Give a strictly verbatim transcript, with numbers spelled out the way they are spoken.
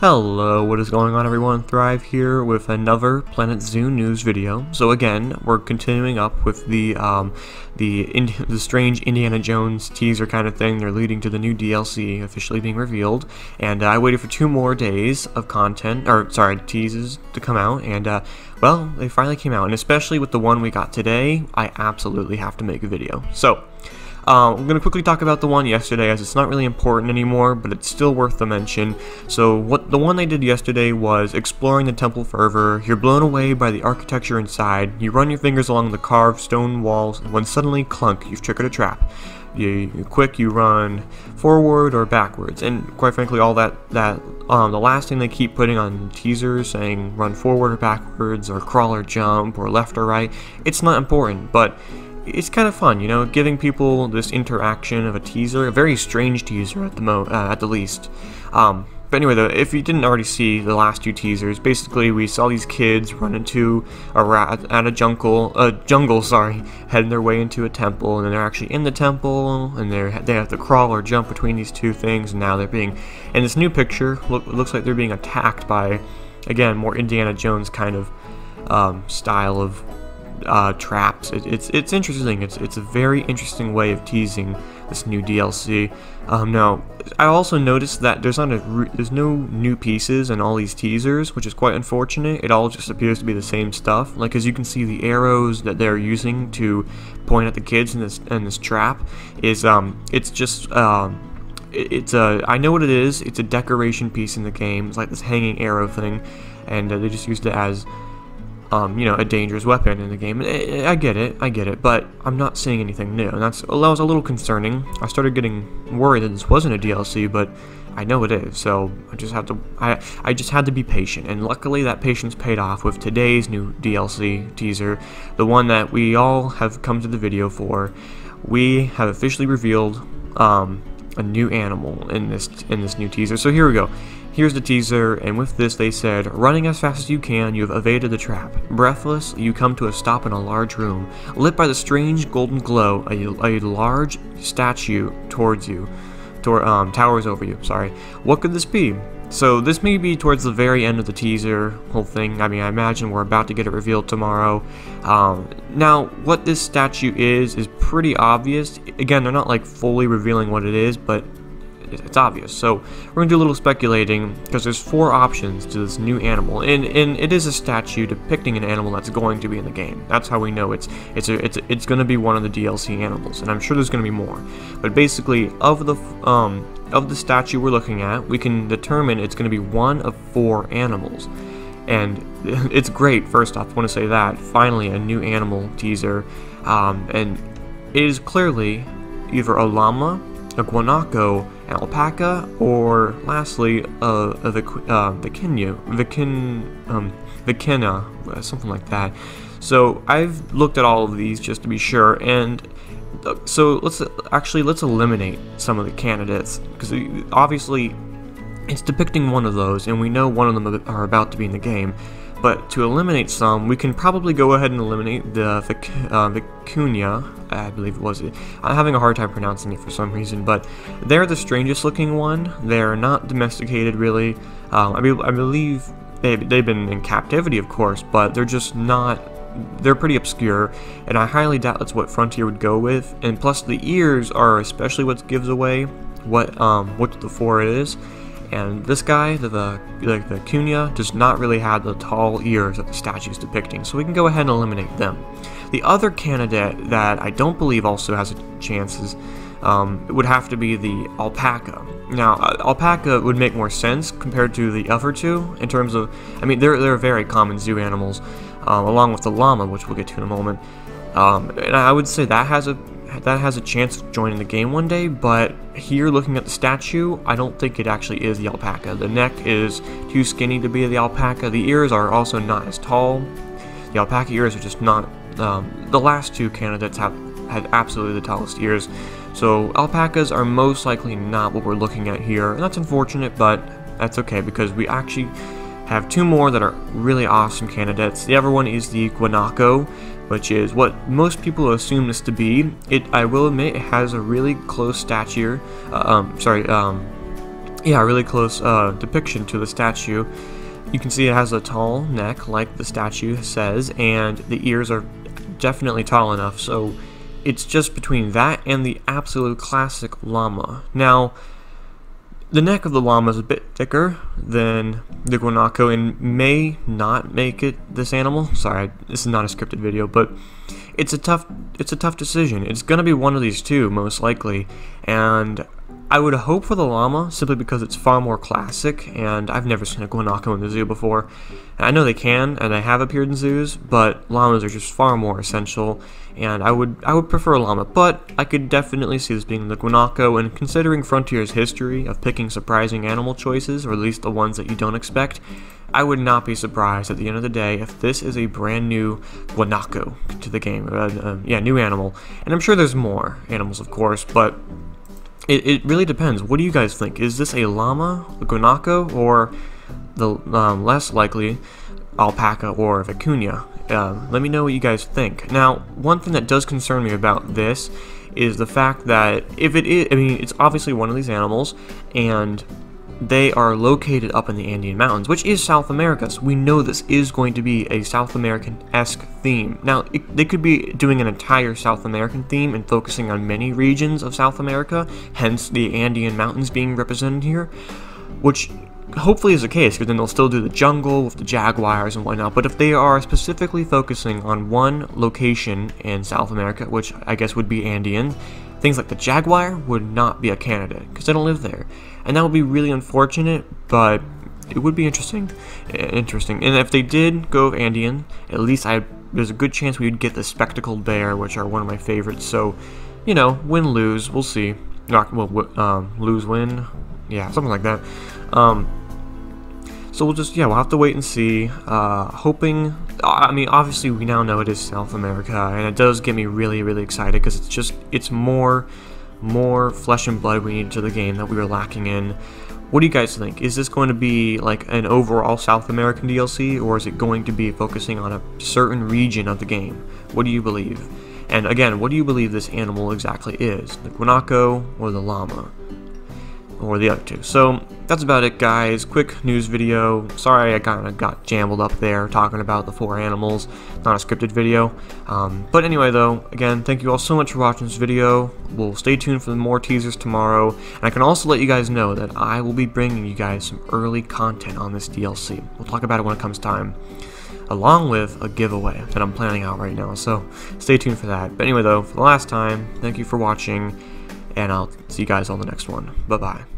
Hello, what is going on everyone? Thrive here with another Planet Zoo news video. So again, we're continuing up with the um, the, Ind the strange Indiana Jones teaser kind of thing. They're leading to the new D L C officially being revealed, and uh, I waited for two more days of content, or sorry, teases to come out, and uh, well, they finally came out, and especially with the one we got today, I absolutely have to make a video. So. Uh, I'm going to quickly talk about the one yesterday, as it's not really important anymore, but it's still worth the mention. So what the one they did yesterday was exploring the Temple Fervor. You're blown away by the architecture inside. You run your fingers along the carved stone walls, and when suddenly, clunk, you've triggered a trap. You, you quick, you run forward or backwards, and quite frankly, all that that um, the last thing they keep putting on teasers, saying run forward or backwards, or crawl or jump, or left or right, it's not important, but it's kind of fun, you know, giving people this interaction of a teaser, a very strange teaser at the mo uh, at the least. Um, but anyway, though, if you didn't already see the last two teasers, basically we saw these kids run into a rat at a jungle, a uh, jungle, sorry, heading their way into a temple, and then they're actually in the temple, and they they have to crawl or jump between these two things, and now they're being, in this new picture, look, looks like they're being attacked by, again, more Indiana Jones kind of um, style of. Uh, traps. It, it's it's interesting. It's it's a very interesting way of teasing this new D L C. Um, now, I also noticed that there's not a there's no new pieces in all these teasers, which is quite unfortunate. It all just appears to be the same stuff. Like, as you can see, the arrows that they're using to point at the kids in this in this trap is um it's just um. It's a, I know what it is. It's a decoration piece in the game. It's like this hanging arrow thing, and uh, they just used it as. Um, you know, a dangerous weapon in the game. I, I get it, I get it, but I'm not seeing anything new, and that's, that was a little concerning. I started getting worried that this wasn't a D L C, but I know it is, so I just have to, I, I just had to be patient, and luckily that patience paid off with today's new D L C teaser, the one that we all have come to the video for. We have officially revealed um, a new animal in this in this new teaser, so here we go. Here's the teaser, and with this they said, running as fast as you can, you have evaded the trap. Breathless, you come to a stop in a large room. Lit by the strange golden glow, a, a large statue towards you, tor um, towers over you, sorry. What could this be? So this may be towards the very end of the teaser whole thing. I mean, I imagine we're about to get it revealed tomorrow. Um, now, what this statue is, is pretty obvious. Again, they're not like fully revealing what it is, but it's obvious, so we're gonna do a little speculating, because there's four options to this new animal, and and it is a statue depicting an animal that's going to be in the game. That's how we know it's it's a, it's a, it's gonna be one of the D L C animals, and I'm sure there's gonna be more, but basically of the um of the statue we're looking at, we can determine it's gonna be one of four animals, and it's great. First off, I want to say that finally a new animal teaser, um, and it is clearly either a llama, a guanaco, an alpaca, or lastly, uh, a vic uh, vicina, vicin, um, vicina, something like that. So I've looked at all of these just to be sure, and so let's actually let's eliminate some of the candidates, because obviously it's depicting one of those, and we know one of them are about to be in the game. But to eliminate some, we can probably go ahead and eliminate the vic uh, vicuña, I believe it was it. I'm having a hard time pronouncing it for some reason, but they're the strangest looking one. They're not domesticated, really. Um, I, be I believe they've, they've been in captivity, of course, but they're just not... They're pretty obscure, and I highly doubt that's what Frontier would go with. And plus, the ears are especially what gives away what, um, what the four is. And this guy, the, the, like the vicuña, does not really have the tall ears that the statue is depicting, so we can go ahead and eliminate them. The other candidate that I don't believe also has a chance is, um, would have to be the alpaca. Now, alpaca would make more sense compared to the other two in terms of, I mean, they're, they're very common zoo animals, um, along with the llama, which we'll get to in a moment. Um, and I would say that has a that has a chance of joining the game one day, but here looking at the statue, I don't think it actually is the alpaca. The neck is too skinny to be the alpaca. The ears are also not as tall. The alpaca ears are just not, um, the last two candidates have had absolutely the tallest ears, so alpacas are most likely not what we're looking at here, and that's unfortunate, but that's okay, because we actually have two more that are really awesome candidates. The other one is the guanaco, which is what most people assume this to be. It, I will admit, it has a really close stature, uh, um, sorry, um, yeah, really close uh, depiction to the statue. You can see it has a tall neck, like the statue says, and the ears are definitely tall enough, so it's just between that and the absolute classic llama. Now, the neck of the llama is a bit thicker than the guanaco and may not make it this animal. Sorry, this is not a scripted video, but it's a tough, it's a tough decision. It's gonna be one of these two, most likely, and I would hope for the llama simply because it's far more classic, and I've never seen a guanaco in the zoo before. And I know they can, and they have appeared in zoos, but llamas are just far more essential, and I would I would prefer a llama, but I could definitely see this being the guanaco, and considering Frontier's history of picking surprising animal choices, or at least the ones that you don't expect, I would not be surprised at the end of the day if this is a brand new guanaco to the game. Uh, uh, yeah, new animal. And I'm sure there's more animals, of course, but It, it really depends. What do you guys think? Is this a llama, a guanaco, or the um, less likely alpaca or vicuña? Uh, let me know what you guys think. Now, one thing that does concern me about this is the fact that if it is, I mean, it's obviously one of these animals, and they are located up in the Andean Mountains, which is South America, so we know this is going to be a South American-esque theme. Now, it, they could be doing an entire South American theme and focusing on many regions of South America, hence the Andean Mountains being represented here, which hopefully is the case, because then they'll still do the jungle with the jaguars and whatnot, but if they are specifically focusing on one location in South America, which I guess would be Andean, things like the jaguar would not be a candidate, because they don't live there. And that would be really unfortunate, but it would be interesting. Interesting. And if they did go Andean, at least I there's a good chance we would get the Spectacled Bear, which are one of my favorites. So, you know, win, lose, we'll see. Not, well, um, lose, win, yeah, something like that. Um, so we'll just, yeah, we'll have to wait and see. Uh, hoping, I mean, obviously we now know it is South America, and it does get me really, really excited, because it's just, it's more, more flesh and blood we need to the game that we were lacking in. What do you guys think? Is this going to be like an overall South American D L C, or is it going to be focusing on a certain region of the game? What do you believe? And again, what do you believe this animal exactly is? The guanaco or the llama? Or the other two. So that's about it, guys. Quick news video. Sorry I kind of got jambled up there talking about the four animals. Not a scripted video. Um, but anyway, though, again, thank you all so much for watching this video. We'll stay tuned for more teasers tomorrow. And I can also let you guys know that I will be bringing you guys some early content on this D L C. We'll talk about it when it comes time, along with a giveaway that I'm planning out right now. So stay tuned for that. But anyway, though, for the last time, thank you for watching. And I'll see you guys on the next one. Bye-bye.